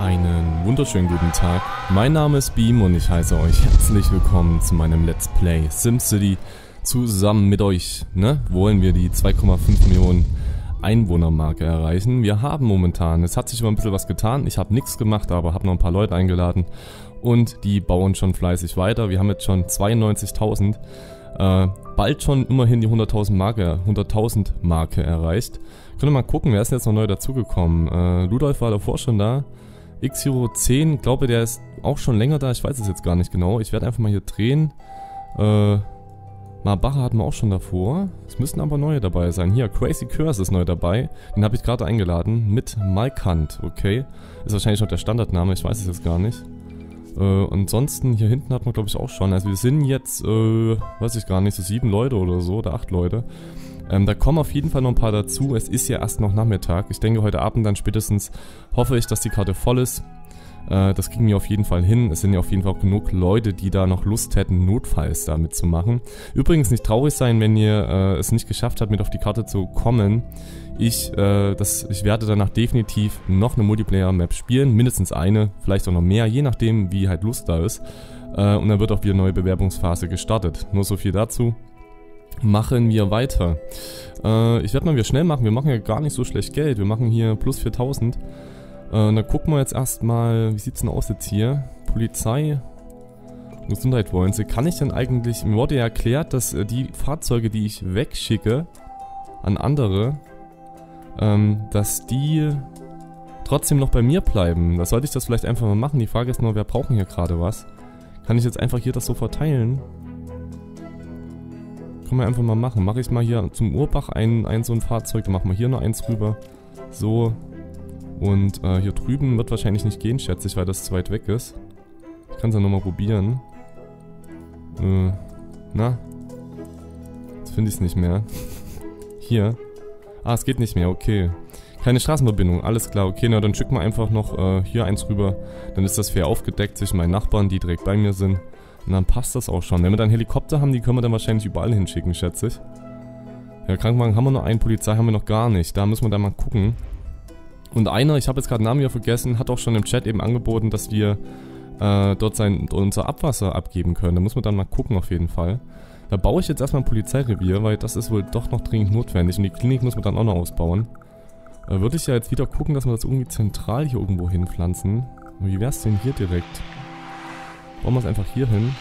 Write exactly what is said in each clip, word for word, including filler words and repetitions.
Einen wunderschönen guten Tag, mein Name ist Beam und ich heiße euch herzlich willkommen zu meinem Let's Play SimCity. Zusammen mit euch ne, wollen wir die zwei Komma fünf Millionen Einwohnermarke erreichen. Wir haben momentan, es hat sich mal ein bisschen was getan, ich habe nichts gemacht, aber habe noch ein paar Leute eingeladen und die bauen schon fleißig weiter. Wir haben jetzt schon zweiundneunzigtausend, äh, bald schon immerhin die hunderttausend Marke, hunderttausend Marke erreicht. Können wir mal gucken, wer ist denn jetzt noch neu dazugekommen? Äh, Ludolf war davor schon da. Xero zehn, glaube der ist auch schon länger da, ich weiß es jetzt gar nicht genau. Ich werde einfach mal hier drehen. Äh, Mabacher hatten wir auch schon davor. Es müssten aber neue dabei sein. Hier, Crazy Curse ist neu dabei. Den habe ich gerade eingeladen mit Malkant, okay. Ist wahrscheinlich noch der Standardname, ich weiß es jetzt gar nicht. Äh, ansonsten, hier hinten hat man glaube ich auch schon. Also wir sind jetzt, äh, weiß ich gar nicht, so sieben Leute oder so, oder acht Leute. Ähm, da kommen auf jeden Fall noch ein paar dazu. Es ist ja erst noch Nachmittag. Ich denke, heute Abend dann spätestens hoffe ich, dass die Karte voll ist. Äh, das kriegen wir auf jeden Fall hin. Es sind ja auf jeden Fall auch genug Leute, die da noch Lust hätten, notfalls da mitzumachen. Übrigens nicht traurig sein, wenn ihr äh, es nicht geschafft habt, mit auf die Karte zu kommen. Ich, äh, das, ich werde danach definitiv noch eine Multiplayer-Map spielen. Mindestens eine, vielleicht auch noch mehr, je nachdem, wie halt Lust da ist. Äh, und dann wird auch wieder eine neue Bewerbungsphase gestartet. Nur so viel dazu. Machen wir weiter. Äh, ich werde mal wieder schnell machen. Wir machen ja gar nicht so schlecht Geld. Wir machen hier plus viertausend. Äh, dann gucken wir jetzt erstmal, wie sieht es denn aus jetzt hier? Polizei, Gesundheit wollen sie. Kann ich denn eigentlich, mir wurde ja erklärt, dass die Fahrzeuge, die ich wegschicke an andere, ähm, dass die trotzdem noch bei mir bleiben. Da sollte ich das vielleicht einfach mal machen. Die Frage ist nur, wer brauchen hier gerade was? Kann ich jetzt einfach hier das so verteilen? Können wir einfach mal machen. Mache ich mal hier zum Urbach ein, ein so ein Fahrzeug, dann machen wir hier noch eins rüber. So. Und äh, hier drüben wird wahrscheinlich nicht gehen, schätze ich, weil das zu weit weg ist. Ich kann es ja nochmal probieren. Äh, na? Jetzt finde ich es nicht mehr. Hier. Ah, es geht nicht mehr, okay. Keine Straßenverbindung, alles klar, okay. Na, dann schicken wir einfach noch äh, hier eins rüber. Dann ist das fair aufgedeckt zwischen meinen Nachbarn, die direkt bei mir sind. Und dann passt das auch schon. Wenn wir dann Helikopter haben, die können wir dann wahrscheinlich überall hinschicken, schätze ich. Ja, Krankenwagen haben wir noch einen, Polizei haben wir noch gar nicht. Da müssen wir dann mal gucken. Und einer, ich habe jetzt gerade den Namen wieder vergessen, hat auch schon im Chat eben angeboten, dass wir äh, dort sein, unser Abwasser abgeben können. Da muss man dann mal gucken auf jeden Fall. Da baue ich jetzt erstmal ein Polizeirevier, weil das ist wohl doch noch dringend notwendig. Und die Klinik muss man dann auch noch ausbauen. Äh, würde ich ja jetzt wieder gucken, dass wir das irgendwie zentral hier irgendwo hinpflanzen. Wie wär's denn hier direkt? Bauen wir es einfach hier hin.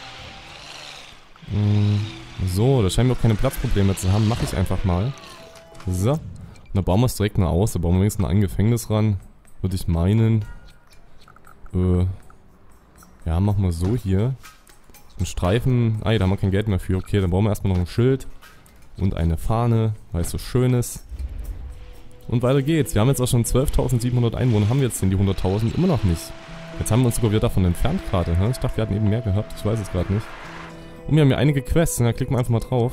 So, da scheinen wir auch keine Platzprobleme zu haben. Mache ich einfach mal. So. Und dann bauen wir es direkt mal aus. Da bauen wir wenigstens ein Gefängnis ran. Würde ich meinen. Äh. Ja, machen wir so hier. Ein Streifen. Ah, da haben wir kein Geld mehr für. Okay, dann bauen wir erstmal noch ein Schild. Und eine Fahne, weil es so schön ist. Und weiter geht's. Wir haben jetzt auch schon zwölftausendsiebenhundert Einwohner. Haben wir jetzt denn die hunderttausend? Immer noch nicht. Jetzt haben wir uns sogar wieder davon entfernt gerade. Ich dachte, wir hatten eben mehr gehabt. Ich weiß es gerade nicht. Und wir haben hier einige Quests. Da klicken wir einfach mal drauf.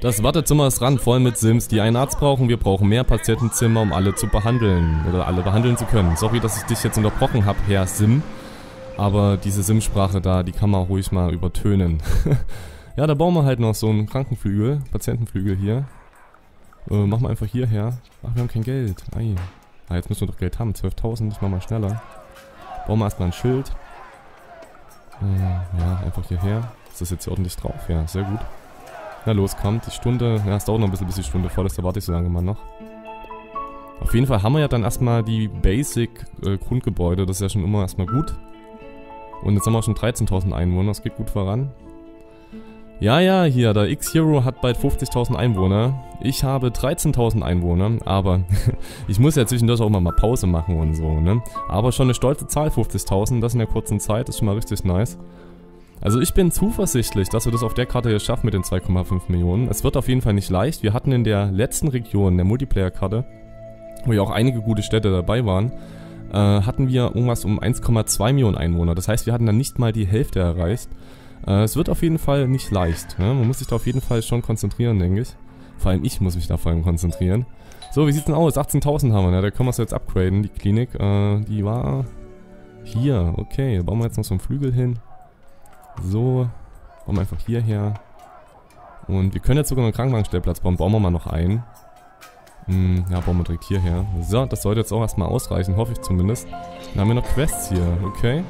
Das Wartezimmer ist ran, voll mit Sims, die einen Arzt brauchen. Wir brauchen mehr Patientenzimmer, um alle zu behandeln. Oder alle behandeln zu können. Sorry, dass ich dich jetzt unterbrochen habe, Herr Sim. Aber diese Sim-Sprache da, die kann man ruhig mal übertönen. Ja, da bauen wir halt noch so einen Krankenflügel, Patientenflügel hier. Äh, machen wir einfach hierher. Ach, wir haben kein Geld. Ei. Ah, jetzt müssen wir doch Geld haben. zwölftausend, ich mach mal schneller. Bauen wir erstmal ein Schild. Äh, ja, einfach hierher. Ist das jetzt hier ordentlich drauf? Ja, sehr gut. Na los, kommt. Die Stunde. Ja, es dauert noch ein bisschen, bis die Stunde voll ist. Da warte ich so lange mal noch. Auf jeden Fall haben wir ja dann erstmal die Basic-Grundgebäude. Äh, das ist ja schon immer erstmal gut. Und jetzt haben wir auch schon dreizehntausend Einwohner. Das geht gut voran. Ja, ja, hier, der Xero hat bald fünfzigtausend Einwohner. Ich habe dreizehntausend Einwohner, aber ich muss ja zwischendurch auch immer mal Pause machen und so, ne? Aber schon eine stolze Zahl, fünfzigtausend, das in der kurzen Zeit, ist schon mal richtig nice. Also ich bin zuversichtlich, dass wir das auf der Karte hier schaffen mit den zwei Komma fünf Millionen. Es wird auf jeden Fall nicht leicht. Wir hatten in der letzten Region, der Multiplayer-Karte, wo ja auch einige gute Städte dabei waren, äh, hatten wir irgendwas um eins Komma zwei Millionen Einwohner. Das heißt, wir hatten dann nicht mal die Hälfte erreicht. Es wird auf jeden Fall nicht leicht, ne? Man muss sich da auf jeden Fall schon konzentrieren, denke ich. Vor allem ich muss mich da vor allem konzentrieren. So, wie sieht's denn aus? achtzehntausend haben wir, ne? Da können wir es jetzt upgraden, die Klinik. Äh, die war hier, okay. Da bauen wir jetzt noch so einen Flügel hin. So, bauen wir einfach hierher. Und wir können jetzt sogar noch einen Krankenwagenstellplatz bauen. Bauen wir mal noch einen. Hm, ja, bauen wir direkt hierher. So, das sollte jetzt auch erstmal ausreichen, hoffe ich zumindest. Dann haben wir noch Quests hier, okay.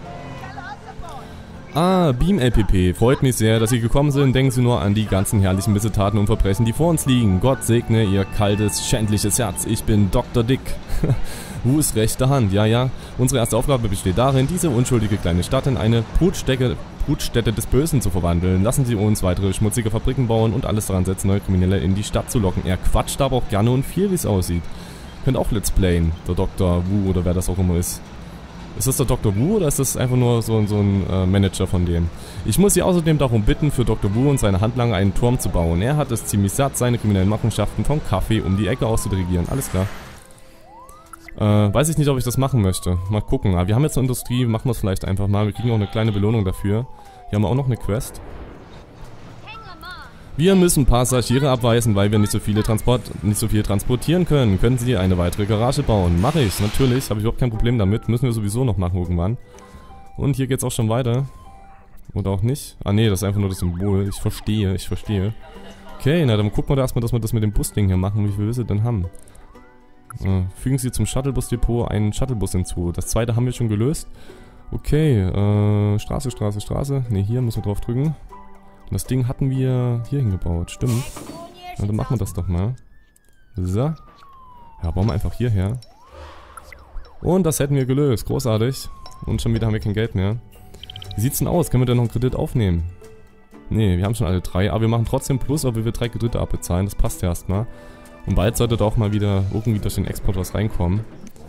Ah, Beam-L P P. Freut mich sehr, dass Sie gekommen sind. Denken Sie nur an die ganzen herrlichen Missetaten und Verbrechen, die vor uns liegen. Gott segne Ihr kaltes, schändliches Herz. Ich bin Doktor Dick. Wus rechte Hand. Ja, ja. Unsere erste Aufgabe besteht darin, diese unschuldige kleine Stadt in eine Brutstätte, Brutstätte des Bösen zu verwandeln. Lassen Sie uns weitere schmutzige Fabriken bauen und alles daran setzen, neue Kriminelle in die Stadt zu locken. Er quatscht aber auch gerne und viel, wie es aussieht. Könnt auch Let's Playen. Der Doktor Wu oder wer das auch immer ist. Ist das der Doktor Wu oder ist das einfach nur so, so ein äh, Manager von dem? Ich muss Sie außerdem darum bitten, für Doktor Wu und seine Handlanger einen Turm zu bauen. Er hat es ziemlich satt, seine kriminellen Machenschaften vom Kaffee um die Ecke auszudirigieren. Alles klar. Äh, weiß ich nicht, ob ich das machen möchte. Mal gucken. Aber wir haben jetzt eine Industrie, machen wir es vielleicht einfach mal. Wir kriegen auch eine kleine Belohnung dafür. Hier haben wir auch noch eine Quest. Wir müssen Passagiere abweisen, weil wir nicht so viele Transport, nicht so viel transportieren können. Können Sie eine weitere Garage bauen? Mache ich, natürlich. Habe ich überhaupt kein Problem damit. Müssen wir sowieso noch machen irgendwann. Und hier geht's auch schon weiter. Oder auch nicht. Ah nee, das ist einfach nur das Symbol. Ich verstehe, ich verstehe. Okay, na dann gucken wir da erstmal, dass wir das mit dem Busding hier machen. Wie viel wir sie denn haben? Äh, fügen Sie zum Shuttlebus-Depot einen Shuttlebus hinzu. Das zweite haben wir schon gelöst. Okay, äh, Straße, Straße, Straße. Ne, hier müssen wir drauf drücken. Das Ding hatten wir hier hingebaut, stimmt. Na, dann machen wir das doch mal. So. Ja, bauen wir einfach hierher. Und das hätten wir gelöst, großartig. Und schon wieder haben wir kein Geld mehr. Wie sieht's denn aus? Können wir denn noch einen Kredit aufnehmen? Ne, wir haben schon alle drei. Aber wir machen trotzdem Plus, obwohl wir drei Kredite abbezahlen. Das passt ja erstmal. Und bald sollte da auch mal wieder irgendwie durch den Export was reinkommen.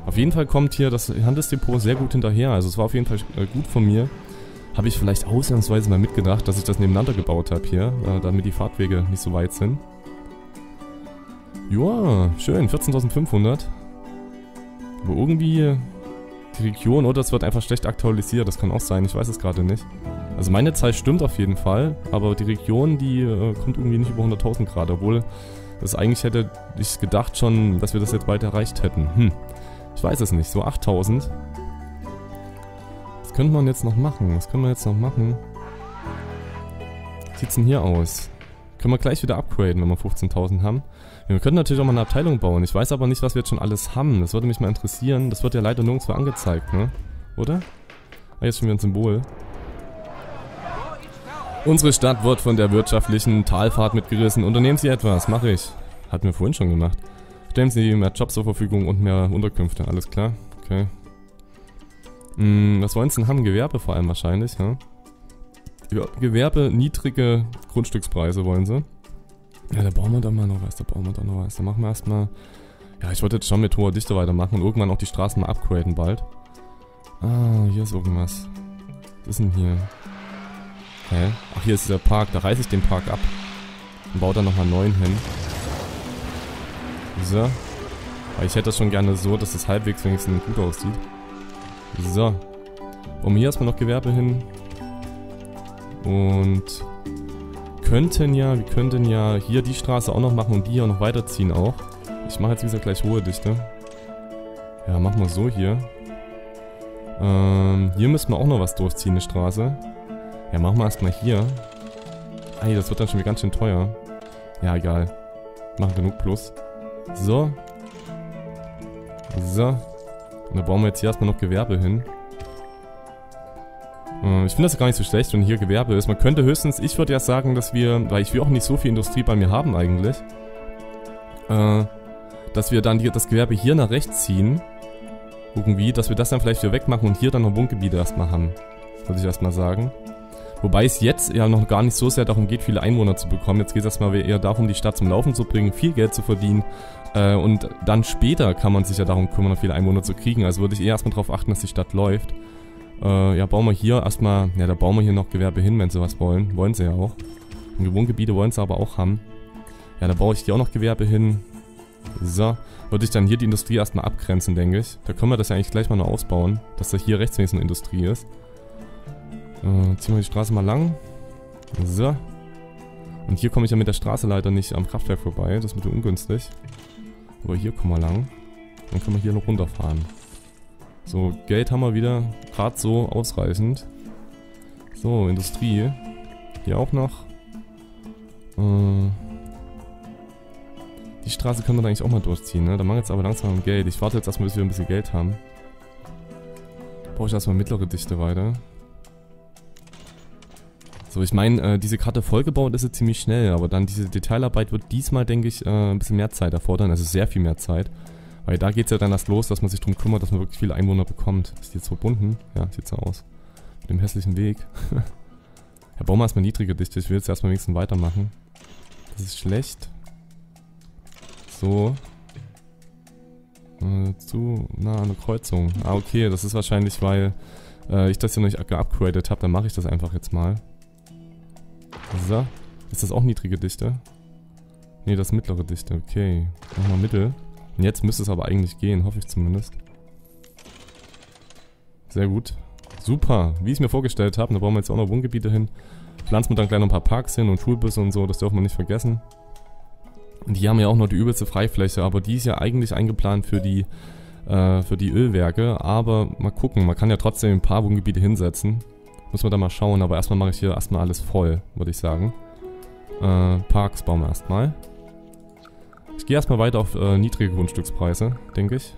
Auf jeden Fall kommt hier das Handelsdepot sehr gut hinterher. Also es war auf jeden Fall gut von mir. Habe ich vielleicht ausnahmsweise mal mitgedacht, dass ich das nebeneinander gebaut habe hier, äh, damit die Fahrtwege nicht so weit sind. Joa, schön, vierzehntausendfünfhundert. Aber irgendwie die Region, oder das wird einfach schlecht aktualisiert, das kann auch sein, ich weiß es gerade nicht. Also meine Zahl stimmt auf jeden Fall, aber die Region, die äh, kommt irgendwie nicht über hunderttausend gerade, obwohl das eigentlich hätte ich gedacht schon, dass wir das jetzt bald erreicht hätten. Hm, ich weiß es nicht, so achttausend. Was könnte man jetzt noch machen? Was können wir jetzt noch machen? Wie sieht es denn hier aus? Können wir gleich wieder upgraden, wenn wir fünfzehntausend haben. Ja, wir können natürlich auch mal eine Abteilung bauen. Ich weiß aber nicht, was wir jetzt schon alles haben. Das würde mich mal interessieren. Das wird ja leider nirgendwo angezeigt, ne? Oder? Ah, jetzt schon wieder ein Symbol. Unsere Stadt wird von der wirtschaftlichen Talfahrt mitgerissen. Unternehmen Sie etwas. Mache ich. Hatten wir vorhin schon gemacht. Stellen Sie mehr Jobs zur Verfügung und mehr Unterkünfte. Alles klar. Okay. Hm, was wollen sie denn haben? Gewerbe vor allem wahrscheinlich, ja? Gewerbe, niedrige Grundstückspreise wollen sie. Ja, da bauen wir dann mal noch was, da bauen wir dann noch was. Da machen wir erstmal... Ja, ich wollte jetzt schon mit hoher Dichte weitermachen und irgendwann auch die Straßen mal upgraden bald. Ah, hier ist irgendwas. Was ist denn hier? Hä? Ach, hier ist dieser Park, da reiße ich den Park ab. Und baue dann nochmal einen neuen hin. So. Aber ich hätte das schon gerne so, dass das halbwegs wenigstens gut aussieht. So, um hier erstmal noch Gewerbe hin und könnten ja, wir könnten ja hier die Straße auch noch machen und die hier auch noch weiterziehen auch. Ich mache jetzt wie gesagt gleich hohe Dichte. Ja, machen wir so hier. Ähm, hier müssen wir auch noch was durchziehen, eine Straße. Ja, machen wir erstmal hier. Ei, das wird dann schon wieder ganz schön teuer. Ja, egal. Machen genug Plus. So. So. Und da bauen wir jetzt hier erstmal noch Gewerbe hin. Äh, ich finde das gar nicht so schlecht, wenn hier Gewerbe ist. Man könnte höchstens, ich würde ja sagen, dass wir, weil ich will auch nicht so viel Industrie bei mir haben eigentlich, äh, dass wir dann die, das Gewerbe hier nach rechts ziehen. Irgendwie, dass wir das dann vielleicht wieder wegmachen und hier dann noch Wohngebiete erstmal haben. Würde ich erstmal sagen. Wobei es jetzt ja noch gar nicht so sehr darum geht, viele Einwohner zu bekommen. Jetzt geht es erstmal eher darum, die Stadt zum Laufen zu bringen, viel Geld zu verdienen. Äh, und dann später kann man sich ja darum kümmern, viele Einwohner zu kriegen. Also würde ich eher erstmal darauf achten, dass die Stadt läuft. Äh, ja, bauen wir hier erstmal... Ja, da bauen wir hier noch Gewerbe hin, wenn sie was wollen. Wollen sie ja auch. Und Wohngebiete wollen sie aber auch haben. Ja, da baue ich hier auch noch Gewerbe hin. So. Würde ich dann hier die Industrie erstmal abgrenzen, denke ich. Da können wir das ja eigentlich gleich mal noch ausbauen, dass da hier rechts wenigstens eine Industrie ist. Äh, ziehen wir die Straße mal lang. So. Und hier komme ich ja mit der Straße leider nicht am Kraftwerk vorbei. Das ist ein bisschen ungünstig. Aber hier kommen wir lang. Dann können wir hier noch runterfahren. So, Geld haben wir wieder. Gerade so ausreichend. So, Industrie. Hier auch noch. Äh, Die Straße kann man eigentlich auch mal durchziehen, ne? Da mangelt es aber langsam am Geld. Ich warte jetzt erstmal, bis wir ein bisschen Geld haben. Brauche ich erstmal mittlere Dichte weiter. So, ich meine, äh, diese Karte vollgebaut ist jetzt ziemlich schnell, aber dann diese Detailarbeit wird diesmal, denke ich, äh, ein bisschen mehr Zeit erfordern. Also sehr viel mehr Zeit. Weil da geht es ja dann erst los, dass man sich darum kümmert, dass man wirklich viele Einwohner bekommt. Ist die jetzt verbunden? Ja, sieht so aus. Mit dem hässlichen Weg. Ja, bauen wir erstmal niedrige Dichte. Ich will jetzt erstmal wenigstens weitermachen. Das ist schlecht. So. Äh, zu nah an der Kreuzung. Ah, okay. Das ist wahrscheinlich, weil äh, ich das hier noch nicht geupgradet habe. Dann mache ich das einfach jetzt mal. So. Ist das auch niedrige Dichte? Ne, das ist mittlere Dichte. Okay. Nochmal Mittel. Und jetzt müsste es aber eigentlich gehen. Hoffe ich zumindest. Sehr gut. Super. Wie ich es mir vorgestellt habe. Da brauchen wir jetzt auch noch Wohngebiete hin. Pflanzen wir dann gleich noch ein paar Parks hin und Schulbusse und so. Das dürfen wir nicht vergessen. Und hier haben wir auch noch die übelste Freifläche. Aber die ist ja eigentlich eingeplant für die, äh, für die Ölwerke. Aber mal gucken. Man kann ja trotzdem ein paar Wohngebiete hinsetzen. Muss man da mal schauen, aber erstmal mache ich hier erstmal alles voll, würde ich sagen. Äh, Parks bauen wir erstmal. Ich gehe erstmal weiter auf äh, niedrige Grundstückspreise, denke ich.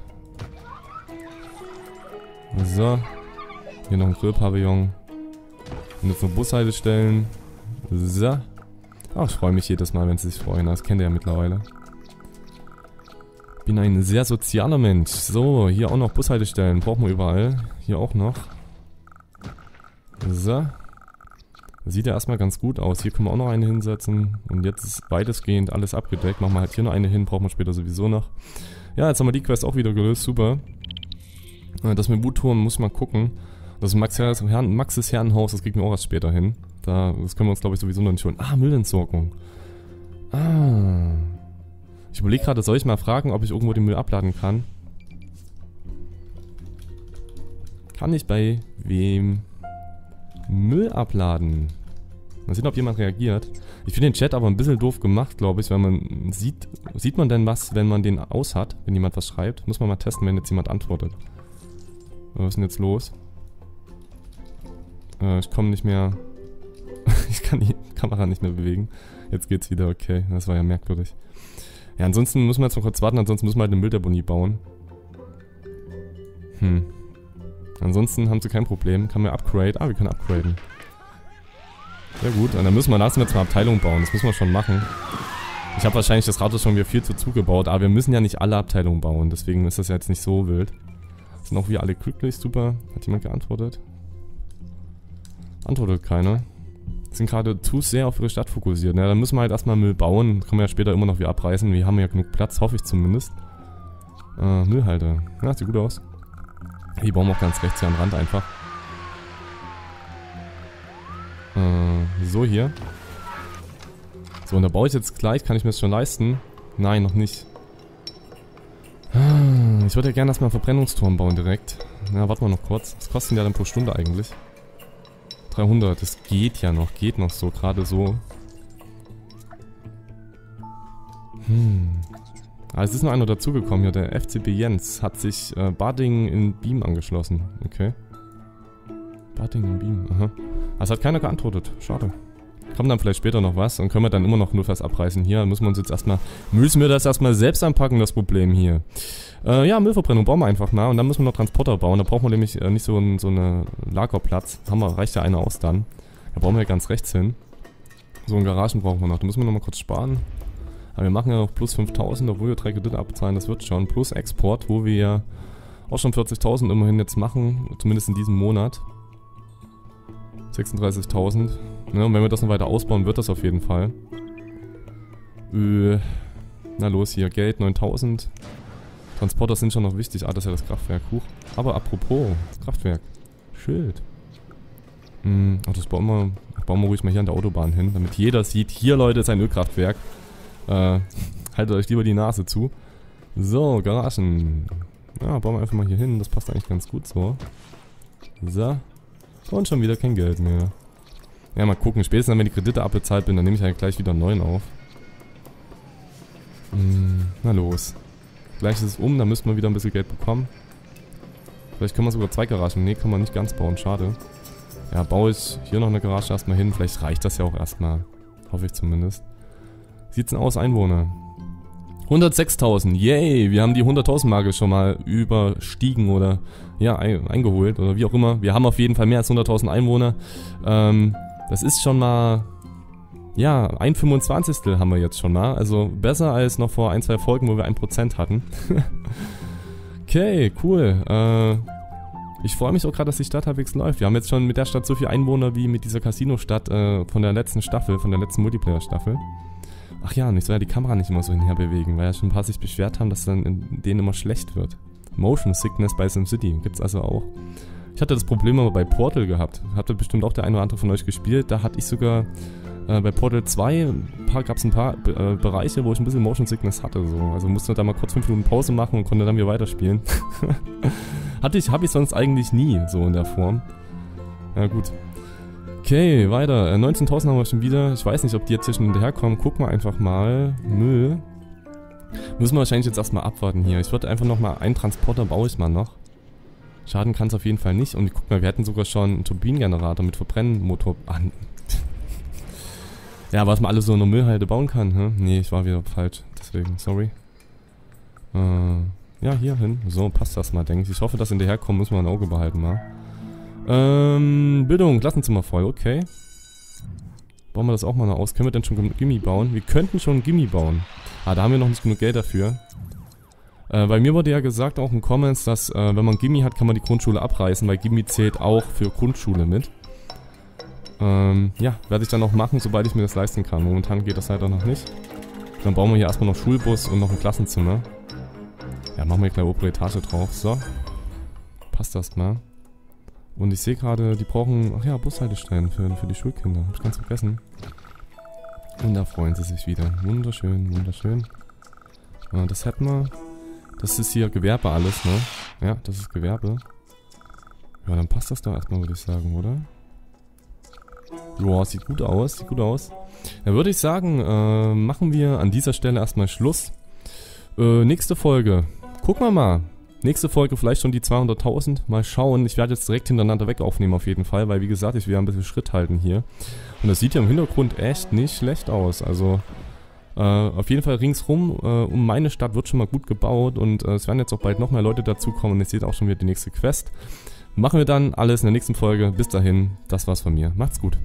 So. Hier noch ein Grillpavillon. Und jetzt noch Bushaltestellen. So. Ach, ich freue mich jedes Mal, wenn sie sich freuen. Das kennt ihr ja mittlerweile. Bin ein sehr sozialer Mensch. So, hier auch noch Bushaltestellen. Brauchen wir überall. Hier auch noch. So. Sieht ja erstmal ganz gut aus. Hier können wir auch noch eine hinsetzen. Und jetzt ist weitestgehend alles abgedeckt. Machen wir halt hier noch eine hin. Brauchen wir später sowieso noch. Ja, jetzt haben wir die Quest auch wieder gelöst. Super. Das mit Bootturm muss ich mal gucken. Das Maxes Herren, Maxes Herrenhaus, das kriegen wir auch erst später hin. Da, das können wir uns, glaube ich, sowieso noch nicht holen. Ah, Müllentsorgung. Ah. Ich überlege gerade, soll ich mal fragen, ob ich irgendwo den Müll abladen kann? Kann ich bei wem Müll abladen? Mal sehen, ob jemand reagiert. Ich finde den Chat aber ein bisschen doof gemacht, glaube ich, weil man sieht, sieht man denn was, wenn man den aus hat, wenn jemand was schreibt? Muss man mal testen, wenn jetzt jemand antwortet. Was ist denn jetzt los? Äh, ich komme nicht mehr... Ich kann die Kamera nicht mehr bewegen. Jetzt geht's wieder, okay. Das war ja merkwürdig. Ja, ansonsten müssen wir jetzt noch kurz warten, ansonsten müssen wir halt eine Mülldeponie bauen. Hm. Ansonsten haben sie kein Problem. Kann man upgraden? Ah, wir können upgraden. Sehr gut. Und dann müssen wir lassen wir jetzt mal Abteilungen bauen. Das müssen wir schon machen. Ich habe wahrscheinlich das Rathaus schon wieder viel zu zugebaut. Aber wir müssen ja nicht alle Abteilungen bauen. Deswegen ist das ja jetzt nicht so wild. Sind auch wir alle glücklich. Super. Hat jemand geantwortet? Antwortet keiner. Sind gerade zu sehr auf ihre Stadt fokussiert. Na, dann müssen wir halt erstmal Müll bauen. Können wir ja später immer noch wieder abreißen. Wir haben ja genug Platz. Hoffe ich zumindest. Äh, Müllhalter. Ja, sieht gut aus. Die bauen wir auch ganz rechts hier am Rand einfach. Äh, so hier. So, und da baue ich jetzt gleich. Kann ich mir das schon leisten? Nein, noch nicht. Ich würde ja gerne erstmal einen Verbrennungsturm bauen direkt. Na, warten wir noch kurz. Was kostet ja dann pro Stunde eigentlich? dreihundert. Das geht ja noch. Geht noch so. Gerade so. Hm. Ah, es ist noch einer dazugekommen hier. Der F C B Jens hat sich äh, Badding in Beam angeschlossen. Okay. Badding in Beam, aha. Ah, es hat keiner geantwortet. Schade. Kommt dann vielleicht später noch was und können wir dann immer noch nur fast abreißen. Hier müssen wir uns jetzt erstmal. Müssen wir das erstmal selbst anpacken, das Problem hier. Äh, ja, Müllverbrennung bauen wir einfach mal und dann müssen wir noch Transporter bauen. Da brauchen wir nämlich äh, nicht so einen so eine Lagerplatz. Haben wir, reicht ja einer aus dann. Da brauchen wir ganz rechts hin. So einen Garagen brauchen wir noch. Da müssen wir nochmal kurz sparen. Aber wir machen ja noch plus fünftausend, obwohl wir drei Kredite abzahlen, das wird schon. Plus Export, wo wir ja auch schon vierzigtausend immerhin jetzt machen, zumindest in diesem Monat. sechsunddreißigtausend. Ja, und wenn wir das noch weiter ausbauen, wird das auf jeden Fall. Äh, na los hier, Geld neuntausend. Transporter sind schon noch wichtig. Ah, das ist ja das Kraftwerk. Huch. Aber apropos, das Kraftwerk. Schild. Hm, ach, das bauen wir, das bauen wir ruhig mal hier an der Autobahn hin, damit jeder sieht, hier Leute ist ein Ölkraftwerk. Äh, haltet euch lieber die Nase zu. So, Garagen. Ja, bauen wir einfach mal hier hin. Das passt eigentlich ganz gut so. So. Und schon wieder kein Geld mehr. Ja, mal gucken. Spätestens, wenn die Kredite abbezahlt bin, dann nehme ich halt gleich wieder einen neuen auf. Hm, na los. Gleich ist es um, dann müssten wir wieder ein bisschen Geld bekommen. Vielleicht können wir sogar zwei Garagen. Ne, kann man nicht ganz bauen. Schade. Ja, baue ich hier noch eine Garage erstmal hin. Vielleicht reicht das ja auch erstmal. Hoffe ich zumindest. Sieht's denn aus, Einwohner? hundertsechstausend, yay, wir haben die hunderttausend Marke schon mal überstiegen oder ja, eingeholt oder wie auch immer. Wir haben auf jeden Fall mehr als hunderttausend Einwohner. Ähm, das ist schon mal, ja, ein fünfundzwanzigstel haben wir jetzt schon mal. Also besser als noch vor ein, zwei Folgen, wo wir ein Prozent hatten. Okay, cool. Äh, ich freue mich auch gerade, dass die Stadt halbwegs läuft. Wir haben jetzt schon mit der Stadt so viele Einwohner wie mit dieser Casino-Stadt äh, von der letzten Staffel, von der letzten Multiplayer-Staffel. Ach ja, und ich soll ja die Kamera nicht immer so hinher bewegen, weil ja schon ein paar sich beschwert haben, dass dann in denen immer schlecht wird. Motion Sickness bei SimCity gibt's also auch. Ich hatte das Problem aber bei Portal gehabt. Habt ihr bestimmt auch der eine oder andere von euch gespielt. Da hatte ich sogar äh, bei Portal zwei gab es ein paar äh, Bereiche, wo ich ein bisschen Motion Sickness hatte. So. Also musste da mal kurz fünf Minuten Pause machen und konnte dann wieder weiterspielen. hatte ich, habe ich sonst eigentlich nie so in der Form. Na gut. Okay, weiter. neunzehntausend haben wir schon wieder. Ich weiß nicht, ob die jetzt hier schon hinterherkommen. Gucken wir einfach mal. Müll. Müssen wir wahrscheinlich jetzt erstmal abwarten hier. Ich würde einfach nochmal einen Transporter baue ich mal noch. Schaden kann es auf jeden Fall nicht. Und guck mal, wir hätten sogar schon einen Turbinengenerator mit Verbrennmotor an. Ja, was man alles so in der Müllhalde bauen kann. Hm? Nee, ich war wieder falsch. Deswegen, sorry. Äh, ja, hier hin. So, passt das mal, denke ich. Ich hoffe, dass hinterherkommen müssen wir ein Auge behalten mal. Ähm, Bildung, Klassenzimmer voll, okay. Bauen wir das auch mal noch aus. Können wir denn schon einen Gimmi bauen? Wir könnten schon einen Gimmi bauen. Ah, da haben wir noch nicht genug Geld dafür. Äh, bei mir wurde ja gesagt, auch in Comments, dass äh, wenn man Gimmi hat, kann man die Grundschule abreißen, weil Gimmi zählt auch für Grundschule mit. Ähm, ja, werde ich dann noch machen, sobald ich mir das leisten kann. Momentan geht das leider noch nicht. Dann bauen wir hier erstmal noch Schulbus und noch ein Klassenzimmer. Ja, machen wir eine kleine obere Etage drauf. So. Passt das mal. Und ich sehe gerade, die brauchen, ach ja, Bushaltestellen für, für die Schulkinder. Hab ich ganz vergessen. Und da freuen sie sich wieder. Wunderschön, wunderschön. Ja, das hätten wir. Das ist hier Gewerbe alles, ne? Ja, das ist Gewerbe. Ja, dann passt das da erstmal, würde ich sagen, oder? Joa, sieht gut aus, sieht gut aus. Dann würde ich sagen, äh, machen wir an dieser Stelle erstmal Schluss. Äh, nächste Folge. Gucken wir mal. Nächste Folge vielleicht schon die zweihunderttausend. Mal schauen. Ich werde jetzt direkt hintereinander weg aufnehmen auf jeden Fall, weil wie gesagt, ich will ein bisschen Schritt halten hier. Und das sieht ja im Hintergrund echt nicht schlecht aus. Also äh, auf jeden Fall ringsrum äh, um meine Stadt wird schon mal gut gebaut und äh, es werden jetzt auch bald noch mehr Leute dazukommen. Und ihr seht auch schon wieder die nächste Quest. Machen wir dann alles in der nächsten Folge. Bis dahin, das war's von mir. Macht's gut.